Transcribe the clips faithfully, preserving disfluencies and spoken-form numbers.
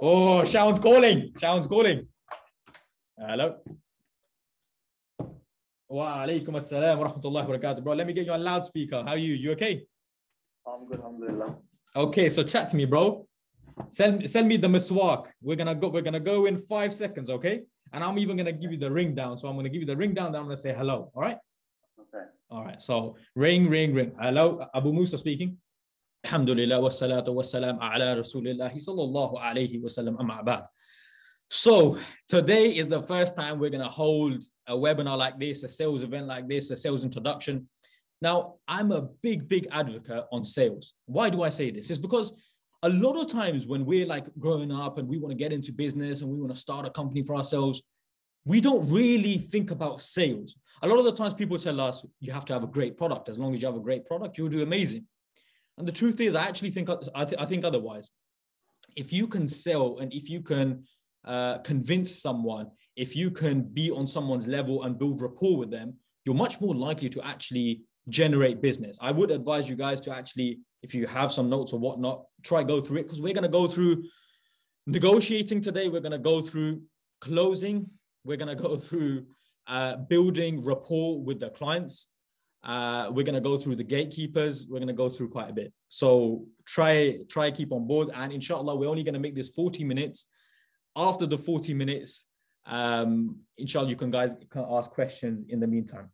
Oh, Shawan's calling. Shawan's calling. Hello. Wa alaikum assalam wa rahmatullahi wa barakatuh. Bro, let me get you on loudspeaker. How are you? You okay? I'm good, alhamdulillah. Okay, so chat to me, bro. Send send me the miswak. We're gonna go, we're gonna go in five seconds, okay? And I'm even gonna give you the ring down. So I'm gonna give you the ring down, then I'm gonna say hello. All right. Okay. All right. So ring, ring, ring. Hello, Abu Musa speaking. Alhamdulillah wa salatu wa salam ala Rasulillahi sallallahu alayhi wa sallam amma ba'd. So today is the first time we're gonna hold a webinar like this, a sales event like this, a sales introduction. Now, I'm a big, big advocate on sales. Why do I say this? It's because a lot of times when we're like growing up and we want to get into business and we want to start a company for ourselves, we don't really think about sales. A lot of the times people tell us, you have to have a great product. As long as you have a great product, you'll do amazing. And the truth is, I actually think, I, th I think otherwise. If you can sell and if you can uh, convince someone, if you can be on someone's level and build rapport with them, you're much more likely to actually generate business. I would advise you guys to actually, if you have some notes or whatnot, try go through it, because we're going to go through negotiating today. We're going to go through closing. We're going to go through uh, building rapport with the clients. Uh, we're going to go through the gatekeepers. We're going to go through quite a bit. So try, try keep on board. And inshallah, we're only going to make this forty minutes. After the forty minutes, um, inshallah, you can guys can ask questions in the meantime.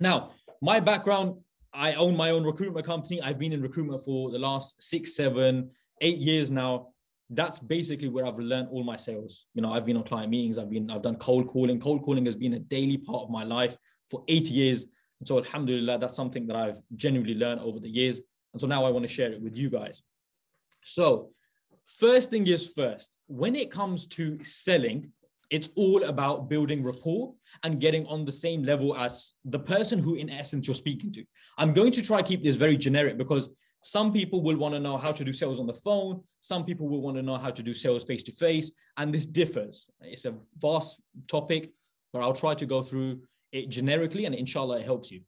Now, my background, I own my own recruitment company. I've been in recruitment for the last six, seven, eight years now. That's basically where I've learned all my sales. You know, I've been on client meetings. I've been, I've done cold calling. Cold calling has been a daily part of my life for eight years. And so alhamdulillah, that's something that I've genuinely learned over the years. And so now I want to share it with you guys. So first thing is first, when it comes to selling, it's all about building rapport and getting on the same level as the person who, in essence, you're speaking to. I'm going to try to keep this very generic because some people will want to know how to do sales on the phone. Some people will want to know how to do sales face-to-face, and this differs. It's a vast topic, but I'll try to go through it generically, and inshallah, it helps you.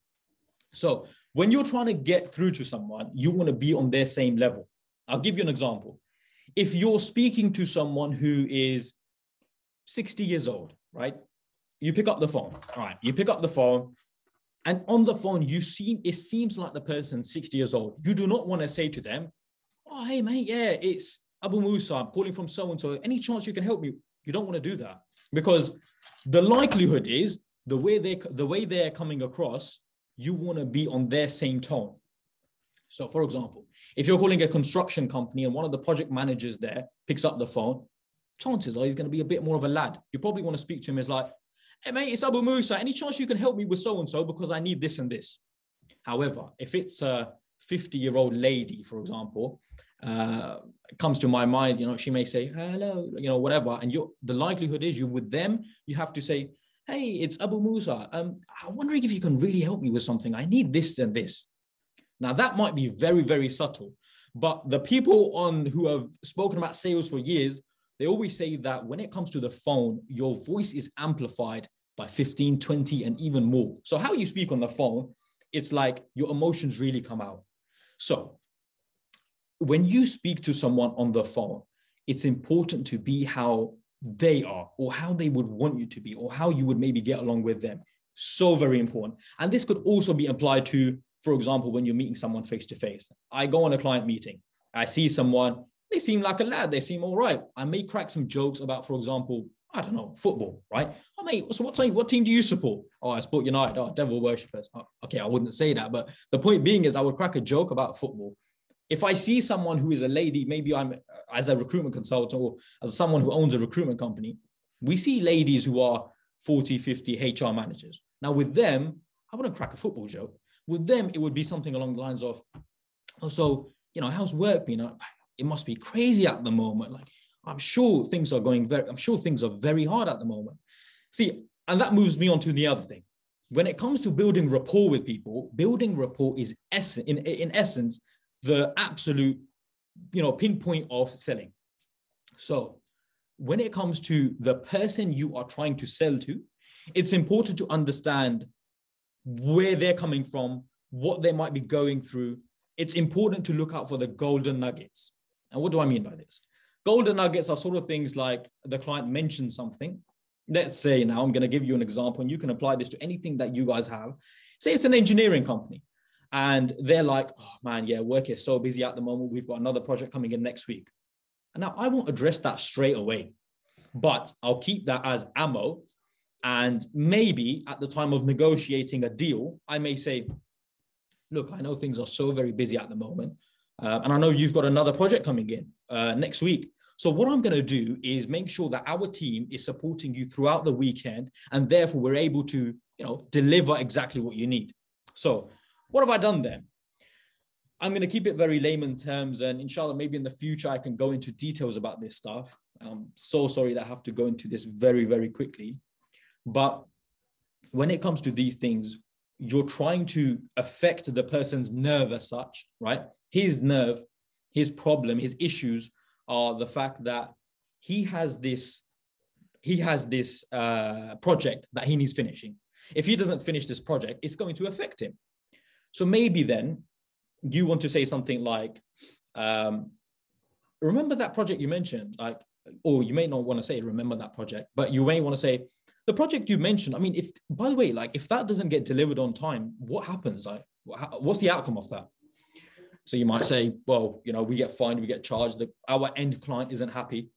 So when you're trying to get through to someone, you want to be on their same level. I'll give you an example. If you're speaking to someone who is sixty years old, right? You pick up the phone, all right? You pick up the phone, and on the phone, you seem, it seems like the person sixty years old. You do not want to say to them, oh, hey, mate, yeah, it's Abu Musa, I'm calling from so-and-so. Any chance you can help me? You don't want to do that, because the likelihood is the way, they, the way they're coming across, you want to be on their same tone. So for example, if you're calling a construction company and one of the project managers there picks up the phone, chances are he's going to be a bit more of a lad. You probably want to speak to him as like, hey mate, it's Abu Musa. Any chance you can help me with so-and-so because I need this and this. However, if it's a fifty-year-old lady, for example, uh, comes to my mind, you know, she may say, hello, you know, whatever. And you're, the likelihood is you with them, you have to say, hey, it's Abu Musa. Um, I'm wondering if you can really help me with something. I need this and this. Now that might be very, very subtle, but the people on who have spoken about sales for years, they always say that when it comes to the phone, your voice is amplified by fifteen, twenty, and even more. So how you speak on the phone, it's like your emotions really come out. So when you speak to someone on the phone, it's important to be how they are or how they would want you to be or how you would maybe get along with them. So very important. And this could also be applied to, for example, when you're meeting someone face-to-face. I go on a client meeting. I see someone. They seem like a lad. They seem all right. I may crack some jokes about, for example, I don't know, football, right? Oh, mate, so what team, what team do you support? Oh, I support United. Oh, devil worshippers. Oh, okay, I wouldn't say that. But the point being is I would crack a joke about football. If I see someone who is a lady, maybe I'm as a recruitment consultant or as someone who owns a recruitment company, we see ladies who are forty, fifty H R managers. Now, with them, I wouldn't crack a football joke. With them, it would be something along the lines of, oh, so, you know, how's work been? It must be crazy at the moment. Like, I'm sure things are going very, I'm sure things are very hard at the moment. See, and that moves me on to the other thing. When it comes to building rapport with people, building rapport is essence, in, in essence, the absolute, you know, pinpoint of selling. So when it comes to the person you are trying to sell to, it's important to understand where they're coming from, what they might be going through. It's important to look out for the golden nuggets. And what do I mean by this? Golden nuggets are sort of things like the client mentions something. Let's say now I'm going to give you an example, and you can apply this to anything that you guys have. Say it's an engineering company, and they're like, oh man, yeah, work is so busy at the moment. We've got another project coming in next week. And now I won't address that straight away, but I'll keep that as ammo. And maybe at the time of negotiating a deal, I may say, look, I know things are so very busy at the moment. Uh, and I know you've got another project coming in uh, next week. So what I'm going to do is make sure that our team is supporting you throughout the weekend, and therefore we're able to, you know, deliver exactly what you need. So what have I done then? I'm going to keep it very layman terms, and inshallah, maybe in the future, I can go into details about this stuff. I'm so sorry that I have to go into this very, very quickly. But when it comes to these things, you're trying to affect the person's nerve as such, right? His nerve, his problem, his issues are the fact that he has this, he has this uh, project that he needs finishing. If he doesn't finish this project, it's going to affect him. So maybe then you want to say something like, um, remember that project you mentioned, like, or you may not want to say, remember that project, but you may want to say, the project you mentioned, I mean, if, by the way, like, if that doesn't get delivered on time, what happens? Like, what's the outcome of that? So you might say, well, you know, we get fined, we get charged, the, our end client isn't happy.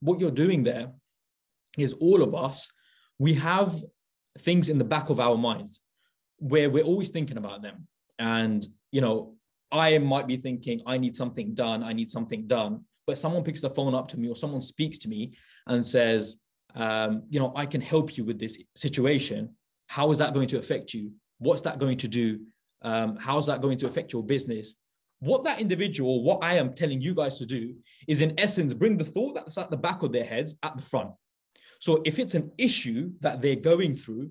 What you're doing there is all of us, we have things in the back of our minds where we're always thinking about them. And, you know, I might be thinking, I need something done, I need something done. But someone picks the phone up to me, or someone speaks to me and says, Um, you know, I can help you with this situation. How is that going to affect you? What's that going to do? Um, how's that going to affect your business? What that individual, what I am telling you guys to do is in essence, bring the thought that's at the back of their heads at the front. So if it's an issue that they're going through,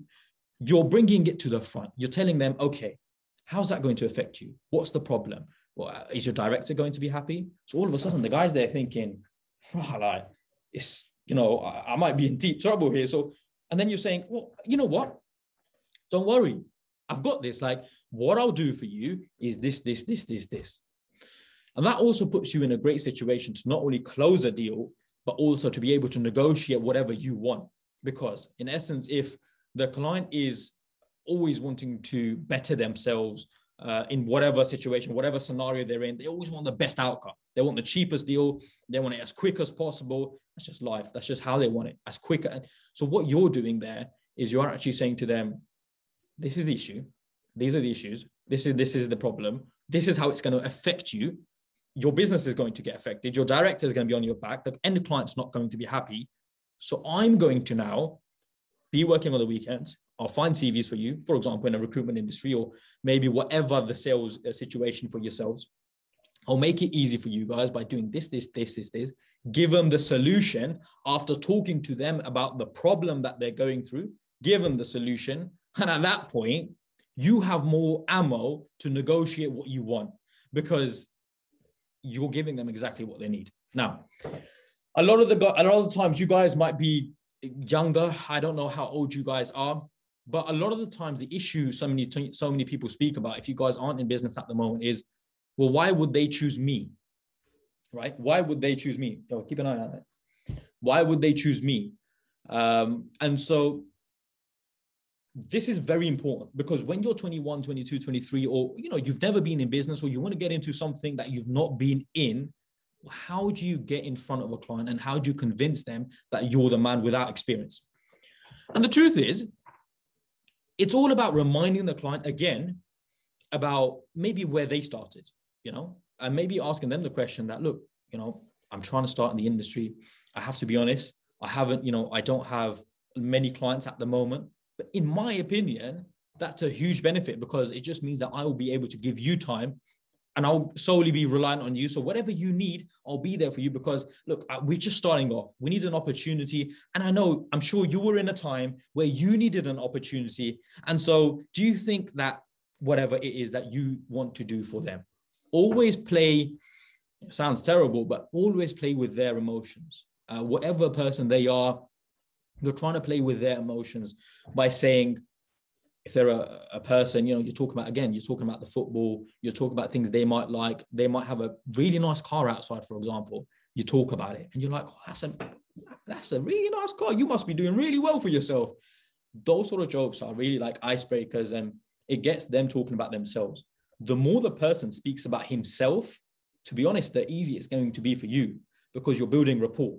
you're bringing it to the front. You're telling them, okay, how's that going to affect you? What's the problem? Well, is your director going to be happy? So all of a sudden the guy's there thinking, oh, like, it's, you know, I, I might be in deep trouble here. So, and then you're saying, well, you know what? Don't worry. I've got this. Like, what I'll do for you is this, this, this, this, this. And that also puts you in a great situation to not only close a deal, but also to be able to negotiate whatever you want. Because in essence, if the client is always wanting to better themselves uh, in whatever situation, whatever scenario they're in, they always want the best outcome. They want the cheapest deal. They want it as quick as possible. That's just life. That's just how they want it, as quick. So what you're doing there is you're actually saying to them, this is the issue. These are the issues. This is, this is the problem. This is how it's going to affect you. Your business is going to get affected. Your director is going to be on your back. The end client's not going to be happy. So I'm going to now be working on the weekends. I'll find C Vs for you, for example, in a recruitment industry, or maybe whatever the sales situation for yourselves. I'll make it easy for you guys by doing this, this, this, this, this. Give them the solution after talking to them about the problem that they're going through. Give them the solution. And at that point, you have more ammo to negotiate what you want, because you're giving them exactly what they need. Now, a lot of the, a lot of the times you guys might be younger. I don't know how old you guys are. But a lot of the times the issue so many, so many people speak about, if you guys aren't in business at the moment, is, well, why would they choose me, right? Why would they choose me? Oh, keep an eye on that. Why would they choose me? Um, and so this is very important, because when you're twenty-one, twenty-two, twenty-three, or, you know, you've never been in business, or you want to get into something that you've not been in, how do you get in front of a client, and how do you convince them that you're the man without experience? And the truth is, it's all about reminding the client again about maybe where they started, you know, and maybe asking them the question that, look, you know, I'm trying to start in the industry. I have to be honest. I haven't, you know, I don't have many clients at the moment, but in my opinion, that's a huge benefit, because it just means that I will be able to give you time, and I'll solely be reliant on you. So whatever you need, I'll be there for you, because look, we're just starting off. We need an opportunity. And I know, I'm sure you were in a time where you needed an opportunity. And so do you think that whatever it is that you want to do for them, always play, sounds terrible, but always play with their emotions. Uh, whatever person they are, you're trying to play with their emotions by saying, if they're a, a person, you know, you're talking about, again, you're talking about the football, you're talking about things they might like. They might have a really nice car outside, for example. you talk about it and you're like, oh, that's a, that's a really nice car. You must be doing really well for yourself. Those sort of jokes are really like icebreakers, and it gets them talking about themselves. The more the person speaks about himself, to be honest, the easier it's going to be for you, because you're building rapport.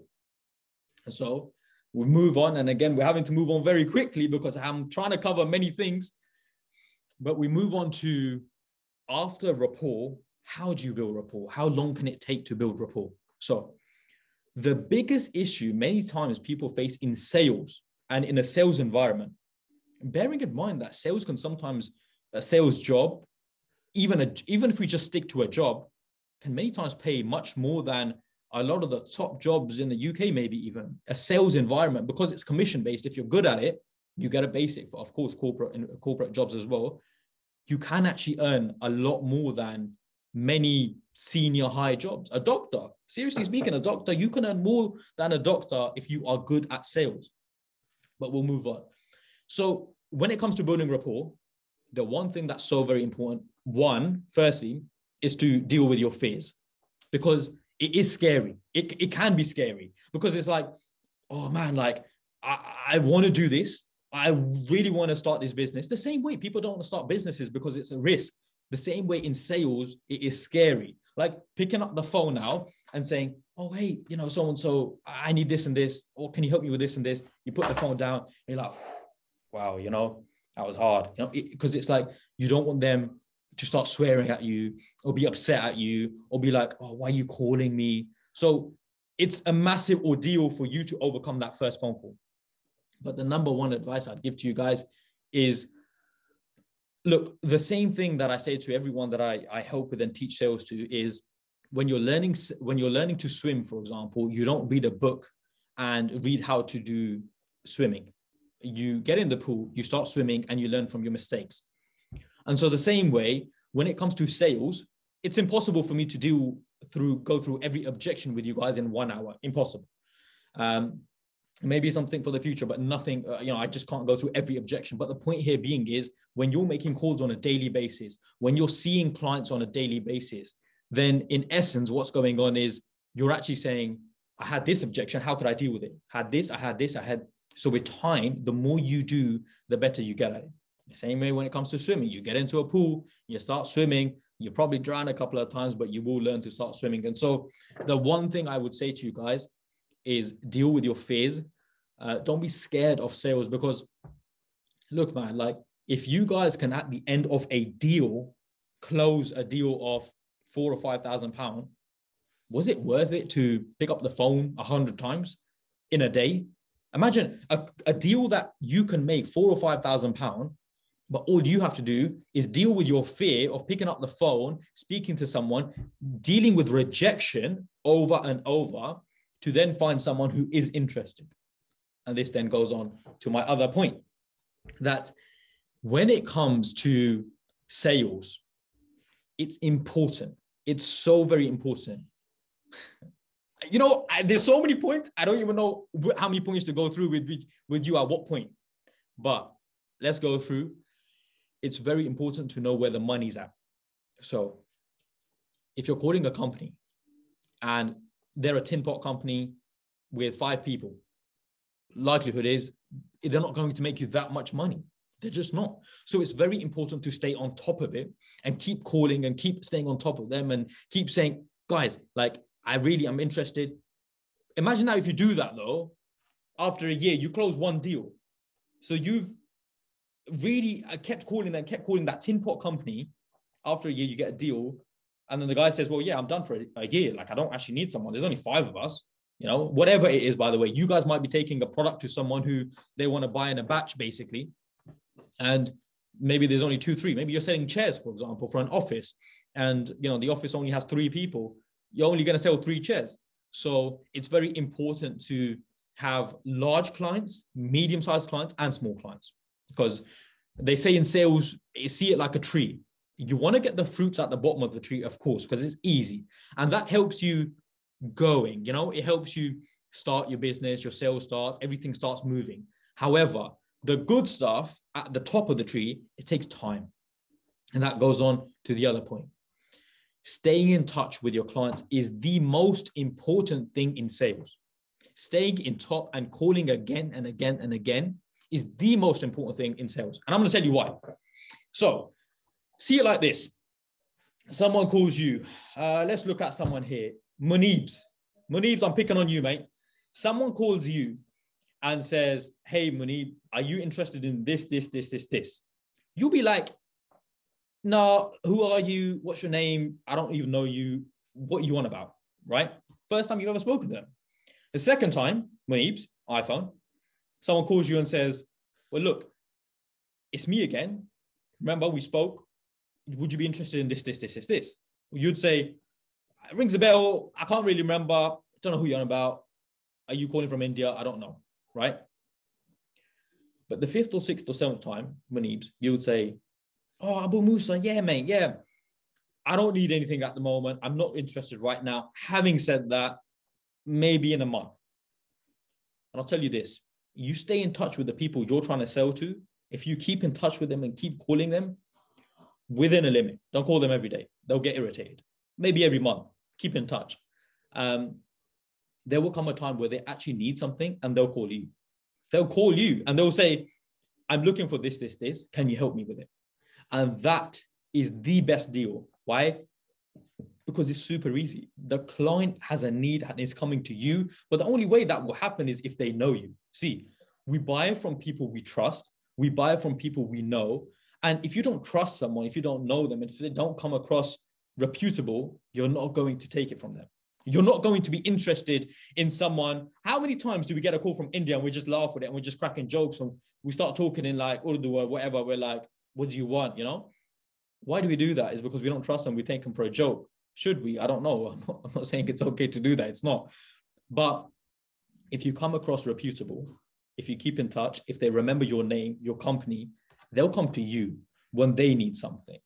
And so we move on. And again, we're having to move on very quickly because I'm trying to cover many things. But we move on to, after rapport, how do you build rapport? How long can it take to build rapport? So the biggest issue many times people face in sales and in a sales environment, bearing in mind that sales can sometimes, a sales job, even, a, even if we just stick to a job, can many times pay much more than a lot of the top jobs in the U K, maybe even a sales environment, because it's commission-based. If you're good at it, you get a basic for, of course, corporate and corporate jobs as well. You can actually earn a lot more than many senior high jobs. A doctor, seriously speaking, a doctor, you can earn more than a doctor if you are good at sales. But we'll move on. So when it comes to building rapport, the one thing that's so very important, one, firstly, is to deal with your fears, because it is scary. It, it can be scary, because it's like, oh man, like I, I want to do this. I really want to start this business. The same way people don't want to start businesses because it's a risk. The same way in sales, it is scary. Like picking up the phone now and saying, oh, hey, you know, so-and-so, I need this and this, or can you help me with this and this? You put the phone down and you're like, wow, you know, that was hard. You know, because it, it's like, you don't want them to start swearing at you or be upset at you or be like, oh, why are you calling me? So it's a massive ordeal for you to overcome that first phone call. But the number one advice I'd give to you guys is, look, the same thing that I say to everyone that I, I help with and teach sales to is, when you're learning, when you're learning to swim, for example, you don't read a book and read how to do swimming. You get in the pool, you start swimming, and you learn from your mistakes. And so the same way, when it comes to sales, it's impossible for me to deal through, go through every objection with you guys in one hour. Impossible. Um, maybe something for the future, but nothing, uh, you know, I just can't go through every objection. But the point here being is, when you're making calls on a daily basis, when you're seeing clients on a daily basis, then in essence, what's going on is you're actually saying, I had this objection, how could I deal with it? Had this, I had this, I had. So with time, the more you do, the better you get at it. The same way when it comes to swimming, you get into a pool, you start swimming, you probably drown a couple of times, but you will learn to start swimming. And so the one thing I would say to you guys is, deal with your fears. Uh, don't be scared of sales, because look, man, like if you guys can at the end of a deal, close a deal of four or five thousand pounds, was it worth it to pick up the phone a hundred times in a day? Imagine a, a deal that you can make four or five thousand pounds, but all you have to do is deal with your fear of picking up the phone, speaking to someone, dealing with rejection over and over, to then find someone who is interested. And this then goes on to my other point, that when it comes to sales, it's important. It's so very important. You know, I, there's so many points. I don't even know how many points to go through with, with you at what point. But let's go through. It's very important to know where the money's at. So if you're calling a company and they're a tin pot company with five people, likelihood is they're not going to make you that much money. They're just not. So it's very important to stay on top of it and keep calling and keep staying on top of them and keep saying, guys, like, I really am interested. Imagine now if you do that though, after a year, you close one deal. So you've really I kept calling and kept calling that tin pot company. After a year, you get a deal. And then the guy says, well, yeah, I'm done for a year. Like, I don't actually need someone. There's only five of us, you know, whatever it is. By the way, you guys might be taking a product to someone who they want to buy in a batch, basically. And maybe there's only two, three. Maybe you're selling chairs, for example, for an office. And, you know, the office only has three people. You're only going to sell three chairs. So it's very important to have large clients, medium-sized clients, and small clients. Because they say in sales, you see it like a tree. You want to get the fruits at the bottom of the tree, of course, because it's easy. And that helps you going, you know, it helps you start your business, your sales starts, everything starts moving. However, the good stuff at the top of the tree, it takes time. And that goes on to the other point. staying in touch with your clients is the most important thing in sales. Staying in touch and calling again and again and again is the most important thing in sales. And I'm going to tell you why. So see it like this. Someone calls you. Uh, let's look at someone here. Munib's. Munib's, I'm picking on you, mate. Someone calls you and says, hey, Munib, are you interested in this, this, this, this, this? You'll be like, no, who are you? What's your name? I don't even know you. What are you on about, right? First time you've ever spoken to them. The second time, Munib's, iPhone, someone calls you and says, well, look, it's me again. Remember, we spoke. Would you be interested in this, this, this, this, this? You'd say, it rings a bell. I can't really remember. I don't know who you're on about. Are you calling from India? I don't know, right? But the fifth or sixth or seventh time, Munib, you would say, oh, Abu Musa, yeah, mate, yeah. I don't need anything at the moment. I'm not interested right now. Having said that, maybe in a month. And I'll tell you this, you stay in touch with the people you're trying to sell to. If you keep in touch with them and keep calling them within a limit, don't call them every day. They'll get irritated. Maybe every month, keep in touch. Um, there will come a time where they actually need something and they'll call you. They'll call you and they'll say, I'm looking for this, this, this. Can you help me with it? And that is the best deal. Why? Because it's super easy. The client has a need and is coming to you. But the only way that will happen is if they know you. See, we buy from people we trust. We buy from people we know. And if you don't trust someone, if you don't know them, and if they don't come across reputable, you're not going to take it from them. You're not going to be interested in someone. How many times do we get a call from India and we just laugh at it and we're just cracking jokes and we start talking in like Urdu or whatever. We're like, what do you want? You know, why do we do that? Is because we don't trust them. We take them for a joke. Should we? I don't know. I'm not, I'm not saying it's okay to do that. It's not. But if you come across reputable, if you keep in touch, if they remember your name, your company, they'll come to you when they need something.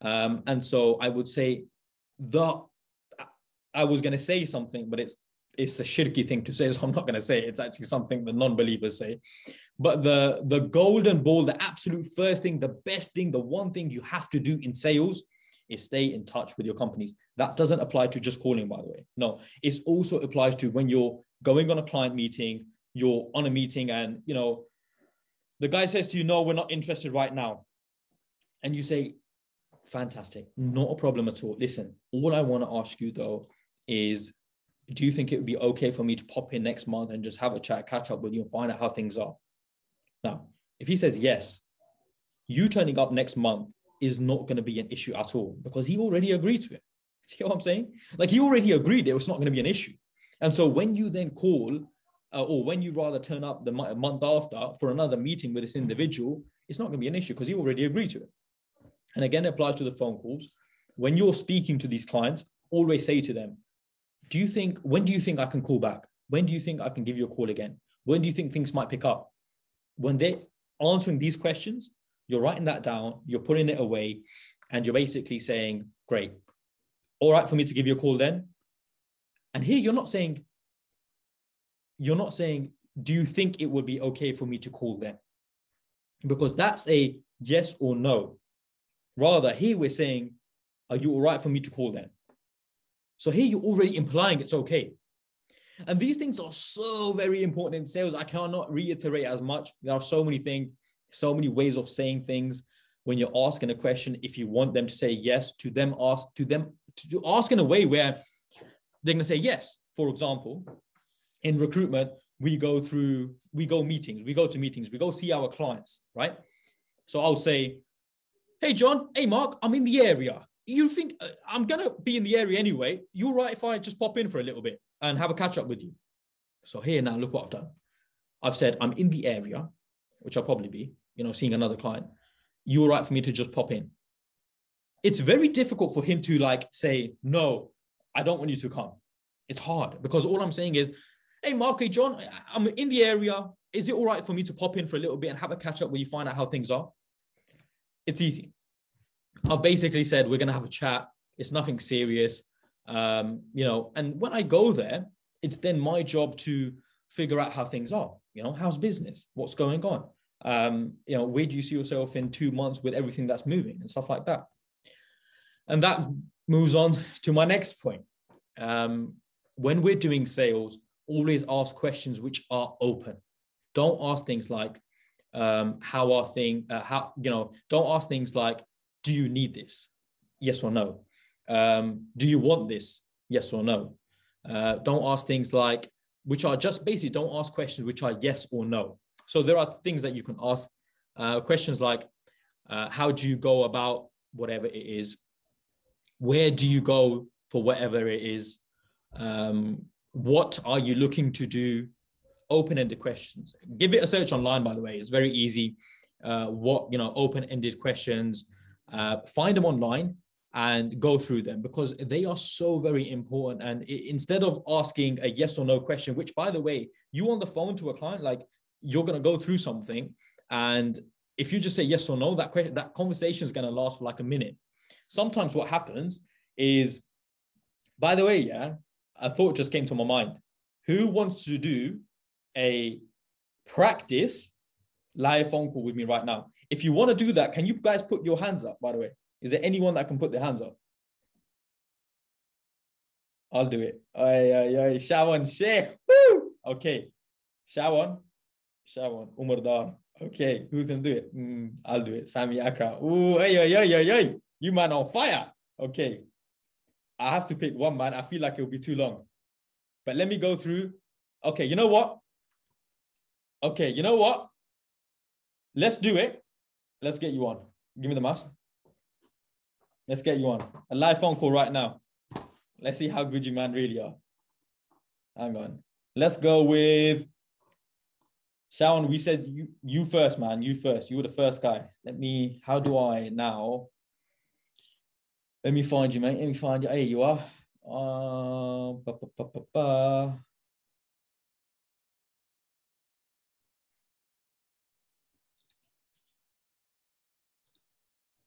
Um, and so I would say the, I was going to say something, but it's, it's a shirky thing to say, so I'm not going to say it. It's actually something the non-believers say. But the, the golden ball, the absolute first thing, the best thing, the one thing you have to do in sales is stay in touch with your companies. That doesn't apply to just calling, by the way. No, it also applies to when you're going on a client meeting, you're on a meeting and, you know, the guy says to you, no, we're not interested right now. And you say, fantastic, not a problem at all. Listen, all I want to ask you though is, do you think it would be okay for me to pop in next month and just have a chat, catch up with you and find out how things are? Now, if he says yes, you turning up next month is not going to be an issue at all because he already agreed to it. See what I'm saying? Like he already agreed it was not going to be an issue. And so when you then call, Uh, or when you rather turn up the month after for another meeting with this individual, it's not going to be an issue because he already agreed to it. And again, it applies to the phone calls. When you're speaking to these clients, always say to them, do you think, when do you think I can call back? When do you think I can give you a call again? When do you think things might pick up? When they're answering these questions, you're writing that down, you're putting it away, and you're basically saying, great, all right for me to give you a call then. And here you're not saying, You're not saying, do you think it would be okay for me to call them? Because that's a yes or no. Rather, here we're saying, are you all right for me to call them? So here you're already implying it's okay. And these things are so very important in sales. I cannot reiterate as much. There are so many things, so many ways of saying things. When you're asking a question, if you want them to say yes, to them ask, to them, to ask in a way where they're going to say yes. For example, in recruitment, we go through, we go meetings, we go to meetings, we go see our clients, right? So I'll say, hey, John, hey, Mark, I'm in the area. You think uh, I'm going to be in the area anyway. You're right if I just pop in for a little bit and have a catch up with you. So here now, look what I've done. I've said, I'm in the area, which I'll probably be, you know, seeing another client. You're right for me to just pop in. It's very difficult for him to like say, no, I don't want you to come. It's hard because all I'm saying is, hey, Mark, hey, John, I'm in the area. Is it all right for me to pop in for a little bit and have a catch up where you find out how things are? It's easy. I've basically said, we're going to have a chat. It's nothing serious. Um, you know, and when I go there, it's then my job to figure out how things are, you know, how's business, what's going on? Um, you know, where do you see yourself in two months with everything that's moving and stuff like that? And that moves on to my next point. Um, when we're doing sales, always ask questions which are open. Don't ask things like, um, how are things, uh, how, you know, don't ask things like, do you need this? Yes or no. Um, do you want this? Yes or no. Uh, don't ask things like, which are just basically, don't ask questions which are yes or no. So there are things that you can ask, uh, questions like, uh, how do you go about whatever it is? Where do you go for whatever it is? Um, what are you looking to do? Open-ended questions. Give it a search online, by the way. It's very easy. Uh, what, you know, open-ended questions, uh, find them online and go through them, because they are so very important. And instead of asking a yes or no question, which, by the way, you on the phone to a client, like, you're going to go through something, and if you just say yes or no, that question, that conversation is going to last for like a minute. Sometimes what happens is, by the way, yeah, a thought just came to my mind. Who wants to do a practice live phone call with me right now? If you want to do that, can you guys put your hands up, by the way? Is there anyone that can put their hands up? I'll do it. Ay, ay, ay. Shawan, Sheikh. Woo! Okay. Shawan, Shawan, Umar Dar. Okay. Who's going to do it? Mm, I'll do it. Sami Akra. Ooh, ay, ay, ay, ay, ay. You man on fire. Okay. I have to pick one, man. I feel like it'll be too long. But let me go through. Okay. You know what? Okay. You know what? Let's do it. Let's get you on. Give me the mouse. Let's get you on. A live phone call right now. Let's see how good you man really are. Hang on. Let's go with Shawan. We said you, you first, man. You first. You were the first guy. Let me, how do I now? Let me find you, mate. Let me find you. Hey, you are. Uh, ba, ba, ba, ba, ba.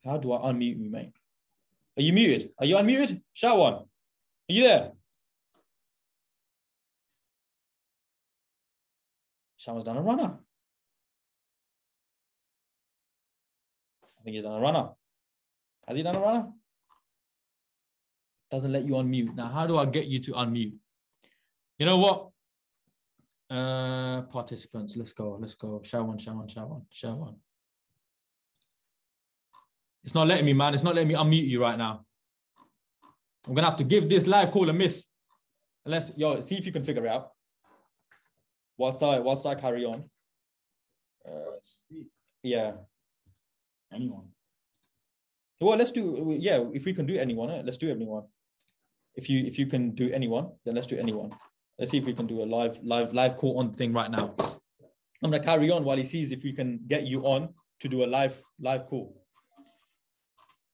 How do I unmute you, mate? Are you muted? Are you unmuted? Shawan, are you there? Shawan's done a runner. I think he's done a runner. Has he done a runner? Doesn't let you unmute. Now, how do I get you to unmute? You know what? Uh, participants, let's go. Let's go. Shawan, Shawan, Shawan, Shawan. It's not letting me, man. It's not letting me unmute you right now. I'm gonna have to give this live call a miss. Unless, yo, see if you can figure it out. Whilst I, whilst I carry on. Uh, yeah. Anyone. Well, let's do, yeah, if we can do anyone, let's do anyone. If you if you can do anyone, then let's do anyone. Let's see if we can do a live, live, live call on thing right now. I'm gonna carry on while he sees if we can get you on to do a live, live call.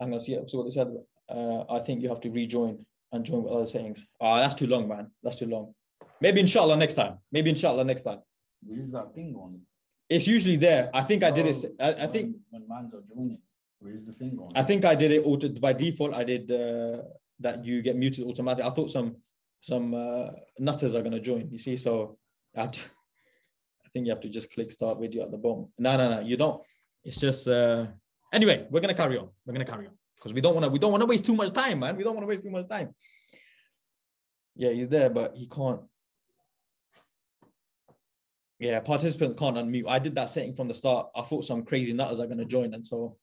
I'm gonna see, see what they said. Uh, I think you have to rejoin and join with other things. Ah, oh, that's too long, man. That's too long. Maybe inshallah next time. Maybe inshallah next time. Where is that thing on? It's usually there. I think oh, I did it. I, I when, think when man's are joining, where is the thing on? I think I did it auto by default. I did uh, that. You get muted automatically. I thought some some uh, nutters are gonna join. You see, so I, I think you have to just click start video at the bottom. No, no, no. You don't. It's just. Uh, Anyway, we're gonna carry on. We're gonna carry on because we don't wanna we don't wanna waste too much time, man. We don't wanna waste too much time. Yeah, he's there, but he can't. Yeah, participants can't unmute. I did that setting from the start. I thought some crazy nutters are gonna join, and so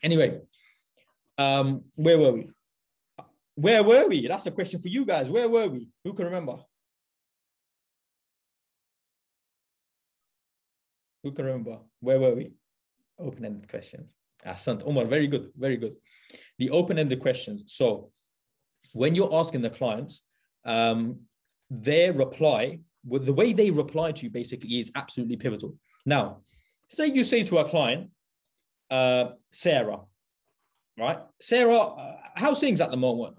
anyway, um, where were we? Where were we? That's a question for you guys. Where were we? Who can remember? Who can remember? Where were we? Open-ended questions. Ascent, Omar, very good, very good. The open-ended questions. So when you're asking the clients, um, their reply, with the way they reply to you basically is absolutely pivotal. Now, say you say to a client, uh, Sarah, right? Sarah, uh, how's things at the moment?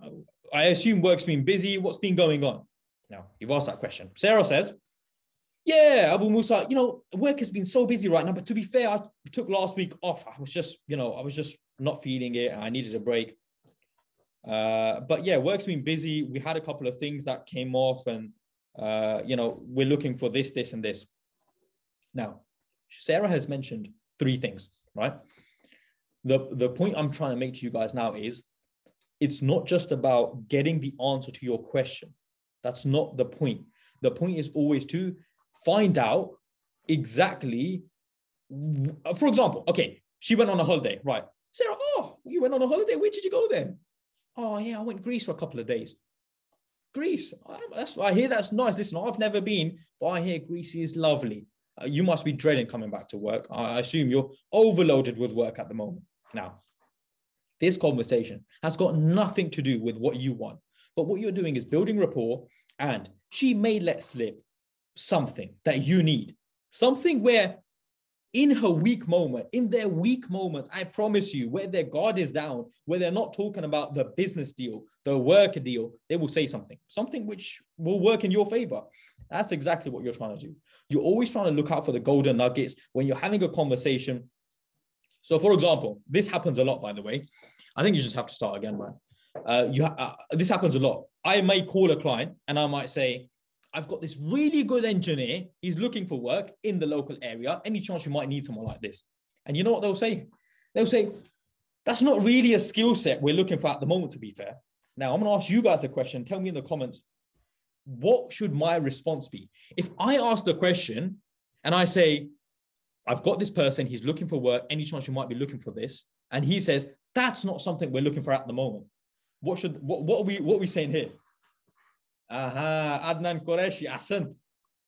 I assume work's been busy. What's been going on? Now, you've asked that question. Sarah says, yeah, Abu Musa, you know, work has been so busy right now, but to be fair, I took last week off. I was just, you know, I was just not feeling it and I needed a break. Uh, but yeah, work's been busy. We had a couple of things that came off and, uh, you know, we're looking for this, this, and this. Now, Sarah has mentioned three things, right? The, the point I'm trying to make to you guys now is it's not just about getting the answer to your question. That's not the point. The point is always to find out exactly, for example, okay, she went on a holiday, right? Sarah, oh, you went on a holiday. Where did you go then? Oh, yeah, I went to Greece for a couple of days. Greece, that's, I hear that's nice. Listen, I've never been, but I hear Greece is lovely. Uh, you must be dreading coming back to work. I assume you're overloaded with work at the moment. Now, this conversation has got nothing to do with what you want, but what you're doing is building rapport, and she may let slip something that you need, something where in her weak moment, in their weak moments, I promise you, where their guard is down, where they're not talking about the business deal, the work deal, they will say something, something which will work in your favor. That's exactly what you're trying to do. You're always trying to look out for the golden nuggets when you're having a conversation. So for example, this happens a lot, by the way. I think you just have to start again, man. Uh, you ha uh, this happens a lot. I may call a client and I might say, I've got this really good engineer. He's looking for work in the local area. Any chance you might need someone like this? And you know what they'll say? They'll say, that's not really a skill set we're looking for at the moment, to be fair. Now, I'm going to ask you guys a question. Tell me in the comments, what should my response be? If I ask the question and I say, I've got this person, he's looking for work. Any chance you might be looking for this? And he says, that's not something we're looking for at the moment. What should, what, what are we, what are we saying here? Aha, Adnan Qureshi, Ascent.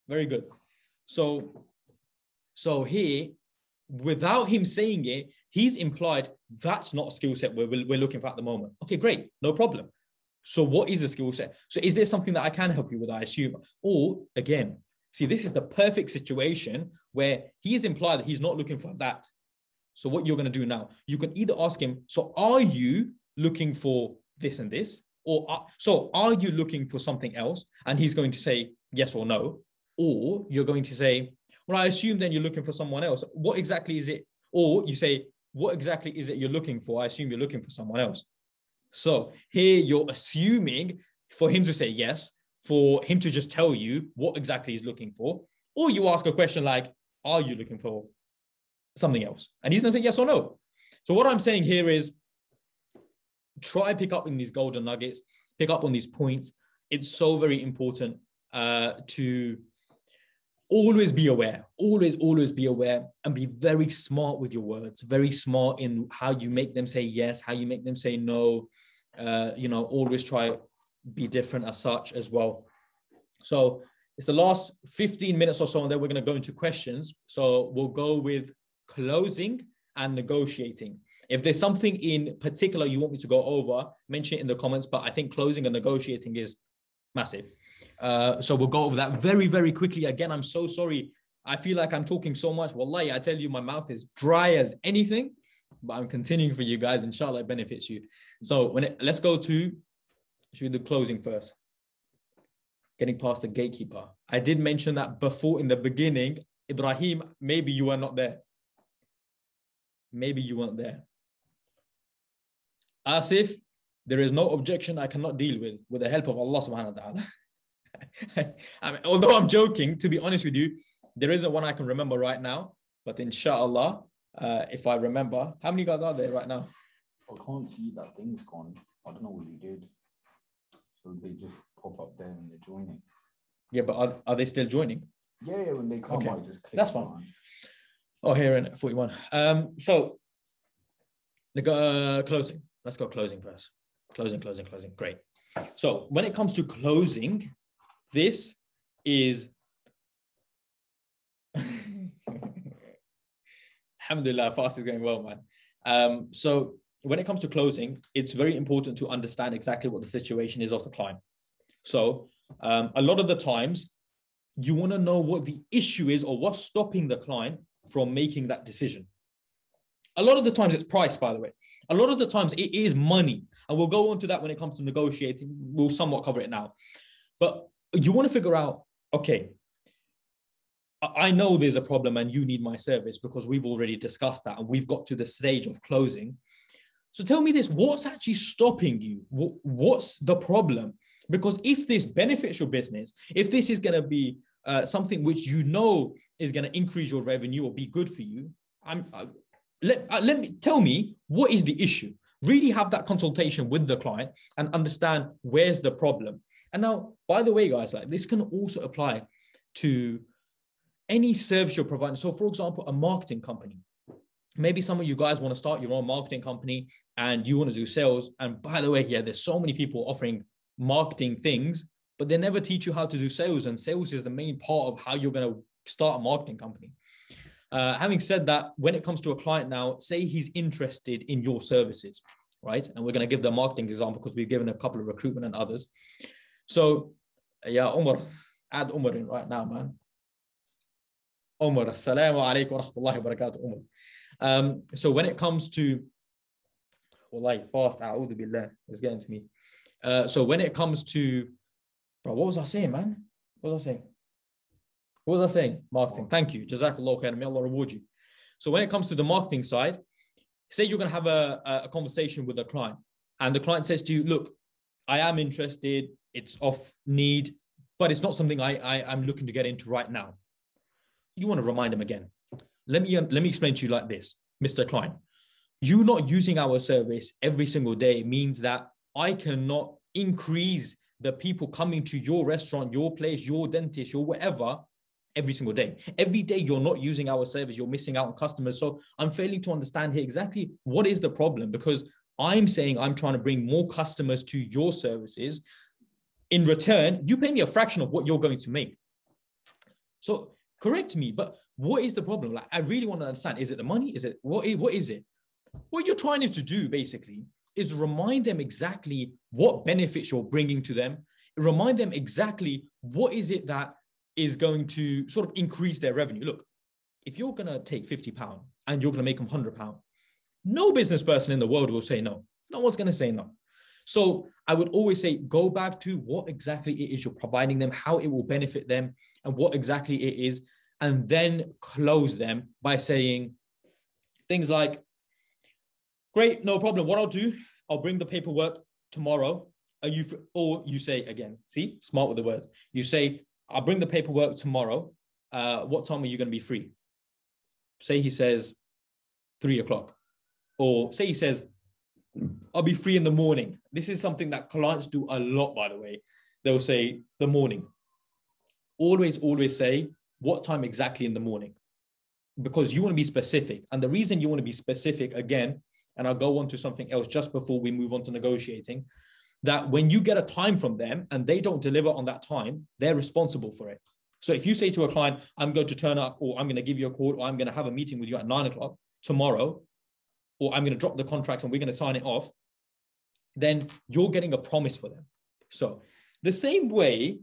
Very good. So, so here, without him saying it, he's implied that's not a skill set we're, we're looking for at the moment. Okay, great. No problem. So what is a skill set? So is there something that I can help you with, I assume? Or again, see, this is the perfect situation where he's implied that he's not looking for that. So what you're going to do now, you can either ask him, so are you looking for this and this? Or uh, so are you looking for something else? And he's going to say yes or no. Or you're going to say, well, I assume then you're looking for someone else. What exactly is it? Or you say, what exactly is it you're looking for? I assume you're looking for someone else. So here you're assuming for him to say yes, for him to just tell you what exactly he's looking for. Or you ask a question like, are you looking for something else? And he's going to say yes or no. So what I'm saying here is, try pick up in these golden nuggets, pick up on these points. It's so very important uh, to always be aware, always, always be aware and be very smart with your words, very smart in how you make them say yes, how you make them say no. Uh, you know, always try be different as such as well. So it's the last fifteen minutes or so, and then we're going to go into questions. So we'll go with closing and negotiating. If there's something in particular you want me to go over, mention it in the comments, but I think closing and negotiating is massive. Uh, so we'll go over that very, very quickly. Again, I'm so sorry. I feel like I'm talking so much. Wallahi, I tell you, my mouth is dry as anything, but I'm continuing for you guys. Inshallah, it benefits you. So when it, let's go to, should we do the closing first? Getting past the gatekeeper. I did mention that before in the beginning. Ibrahim, maybe you were not there. Maybe you weren't there. Asif, there is no objection I cannot deal with, with the help of Allah subhanahu wa ta'ala. I mean, although I'm joking, to be honest with you, there isn't one I can remember right now, but inshallah, uh, if I remember, how many guys are there right now? I can't see that thing's gone. I don't know what we did. So they just pop up there and they're joining. Yeah, but are, are they still joining? Yeah, yeah, when they come, okay. I just click. That's fine. On. Oh, here in forty-one. Um, so, uh, closing. Let's go closing first. Closing, closing, closing. Great. So when it comes to closing, this is... Alhamdulillah, fast is going well, man. Um, so when it comes to closing, it's very important to understand exactly what the situation is of the client. So um, a lot of the times, you want to know what the issue is or what's stopping the client from making that decision. A lot of the times it's price, by the way. A lot of the times it is money. And we'll go on to that when it comes to negotiating. We'll somewhat cover it now. But you want to figure out, okay, I know there's a problem and you need my service because we've already discussed that and we've got to the stage of closing. So tell me this, what's actually stopping you? What's the problem? Because if this benefits your business, if this is going to be uh, something which you know is going to increase your revenue or be good for you, I'm... I, Let, uh, let me tell me what is the issue? really have that consultation with the client and understand where's the problem. And now, by the way, guys, like this can also apply to any service you're providing. So for example, a marketing company. Maybe some of you guys want to start your own marketing company and you want to do sales. And by the way, yeah, there's so many people offering marketing things, but they never teach you how to do sales. And sales is the main part of how you're going to start a marketing company. Uh, having said that, when it comes to a client now, say he's interested in your services, right? And we're going to give the marketing example because we've given a couple of recruitment and others. So yeah, Umar, add Umar in right now, man. Umar, assalamu alaikum wa rahmatullahi wa barakatuh, Umar. Um, so when it comes to, wallahi, fast, a'udhu billah, it's getting to me. Uh, so when it comes to, bro, what was I saying, man? What was I saying? What was I saying? Marketing. Thank you. Jazakallah khair. May Allah reward you. So when it comes to the marketing side, say you're going to have a, a conversation with a client and the client says to you, look, I am interested. It's off need, but it's not something I, I, I'm looking to get into right now. You want to remind them again. Let me, let me explain to you like this, Mister Client. You not using our service every single day means that I cannot increase the people coming to your restaurant, your place, your dentist, your whatever, every single day. Every day you're not using our service, you're missing out on customers. So I'm failing to understand here exactly what is the problem, because I'm saying I'm trying to bring more customers to your services. In return, you pay me a fraction of what you're going to make. So correct me, but what is the problem? Like, I really want to understand, is it the money? Is it, what, what is it? What you're trying to do basically is remind them exactly what benefits you're bringing to them. Remind them exactly what is it that is going to sort of increase their revenue. Look, if you're going to take fifty pounds and you're going to make them one hundred pounds, no business person in the world will say no. No one's going to say no. So I would always say, go back to what exactly it is you're providing them, how it will benefit them, and what exactly it is, and then close them by saying things like, great, no problem. What I'll do, I'll bring the paperwork tomorrow. Are you, or you say again, see, smart with the words. You say, I'll bring the paperwork tomorrow. Uh, what time are you going to be free? Say he says three o'clock, or say he says, I'll be free in the morning. This is something that clients do a lot, by the way. They'll say the morning. Always, always say what time exactly in the morning, because you want to be specific. And the reason you want to be specific again, and I'll go on to something else just before we move on to negotiating, that when you get a time from them and they don't deliver on that time, they're responsible for it. So if you say to a client, I'm going to turn up, or I'm going to give you a call, or I'm going to have a meeting with you at nine o'clock tomorrow, or I'm going to drop the contracts and we're going to sign it off, then you're getting a promise for them. So the same way,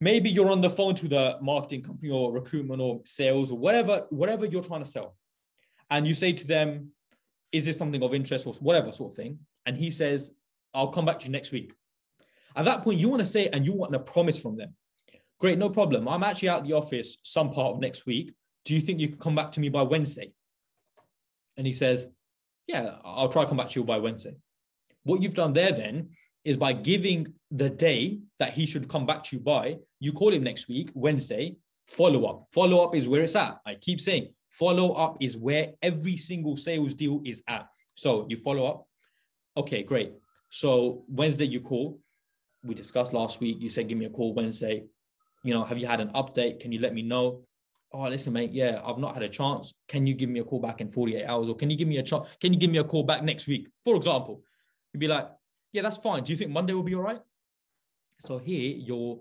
maybe you're on the phone to the marketing company or recruitment or sales or whatever, whatever you're trying to sell. And you say to them, is this something of interest or whatever sort of thing? And he says, I'll come back to you next week. At that point, you want to say, and you want a promise from them. Great, no problem. I'm actually out of the office some part of next week. Do you think you can come back to me by Wednesday? And he says, yeah, I'll try to come back to you by Wednesday. What you've done there then is by giving the day that he should come back to you by, you call him next week, Wednesday, follow up. Follow up is where it's at. I keep saying follow up is where every single sales deal is at. So you follow up. Okay, great. So Wednesday you call, we discussed last week, you said, give me a call Wednesday, you know, have you had an update? Can you let me know? Oh, listen, mate, yeah, I've not had a chance. Can you give me a call back in forty-eight hours? Or can you give me a chance? Can you give me a call back next week? For example, you'd be like, yeah, that's fine. Do you think Monday will be all right? So here you're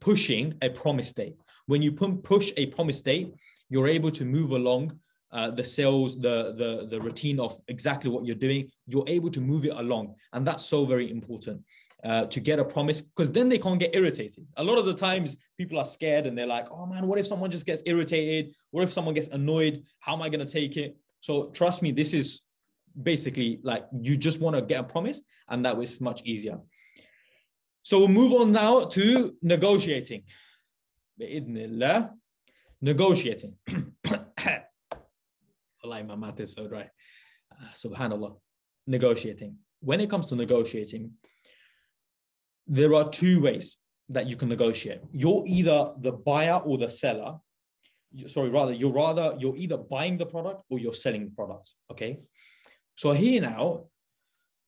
pushing a promise date. When you push a promise date, you're able to move along Uh, the sales, the, the, the routine of exactly what you're doing, you're able to move it along. And that's so very important uh, to get a promise, because then they can't get irritated. A lot of the times people are scared and they're like, oh man, what if someone just gets irritated? What if someone gets annoyed? How am I going to take it? So trust me, this is basically like, you just want to get a promise, and that was much easier. So we'll move on now to negotiating. Bi-idhnillah, negotiating. Like my math is so dry. Uh, subhanallah. Negotiating. When it comes to negotiating, there are two ways that you can negotiate. You're either the buyer or the seller. You, sorry, rather, you're rather, you're either buying the product or you're selling the product. Okay. So here now,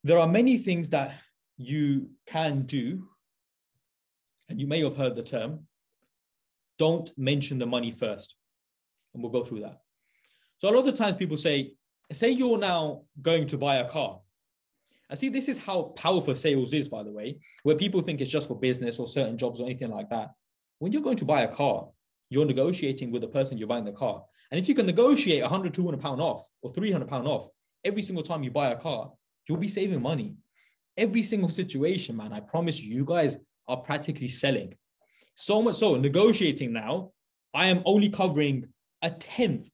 there are many things that you can do, and you may have heard the term, don't mention the money first. And we'll go through that. So a lot of times people say, say you're now going to buy a car. And see, this is how powerful sales is, by the way, where people think it's just for business or certain jobs or anything like that. When you're going to buy a car, you're negotiating with the person you're buying the car. And if you can negotiate one hundred, two hundred pounds off or three hundred pounds off every single time you buy a car, you'll be saving money. Every single situation, man, I promise you, you guys are practically selling. So much so, negotiating now, I am only covering a tenth,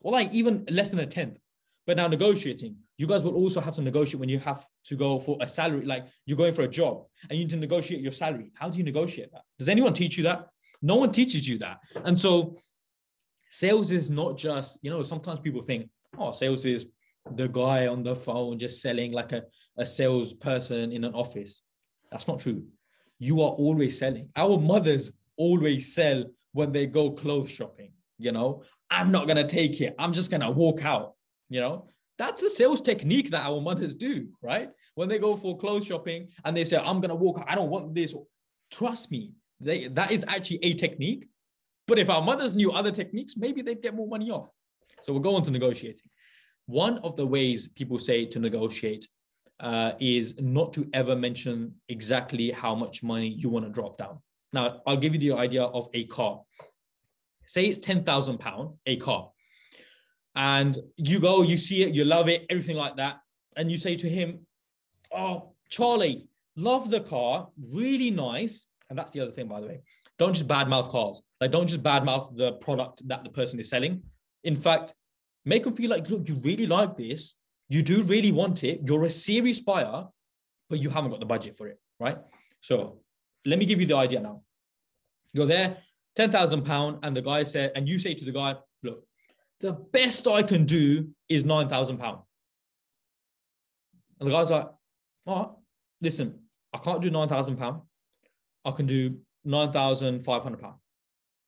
or like even less than a tenth. But now negotiating, you guys will also have to negotiate when you have to go for a salary, like you're going for a job and you need to negotiate your salary. How do you negotiate that? Does anyone teach you that? No one teaches you that. And so sales is not just, you know, sometimes people think, oh, sales is the guy on the phone just selling like a, a salesperson in an office. That's not true. You are always selling. Our mothers always sell when they go clothes shopping. You know, I'm not going to take it. I'm just going to walk out. You know, that's a sales technique that our mothers do, right? When they go for clothes shopping and they say, I'm going to walk out. I don't want this. Trust me, they, that is actually a technique. But if our mothers knew other techniques, maybe they'd get more money off. So we'll go on to negotiating. One of the ways people say to negotiate uh, is not to ever mention exactly how much money you want to drop down. Now, I'll give you the idea of a car. Say it's ten thousand pounds, a car. And you go, you see it, you love it, everything like that. And you say to him, oh, Charlie, love the car, really nice. And that's the other thing, by the way. Don't just badmouth cars. Like, don't just badmouth the product that the person is selling. In fact, make them feel like, look, you really like this. You do really want it. You're a serious buyer, but you haven't got the budget for it, right? So let me give you the idea now. You're there, ten thousand pounds, and the guy said, and you say to the guy, look, the best I can do is nine thousand pounds. And the guy's like, all right, listen, I can't do nine thousand pounds. I can do nine thousand five hundred pounds.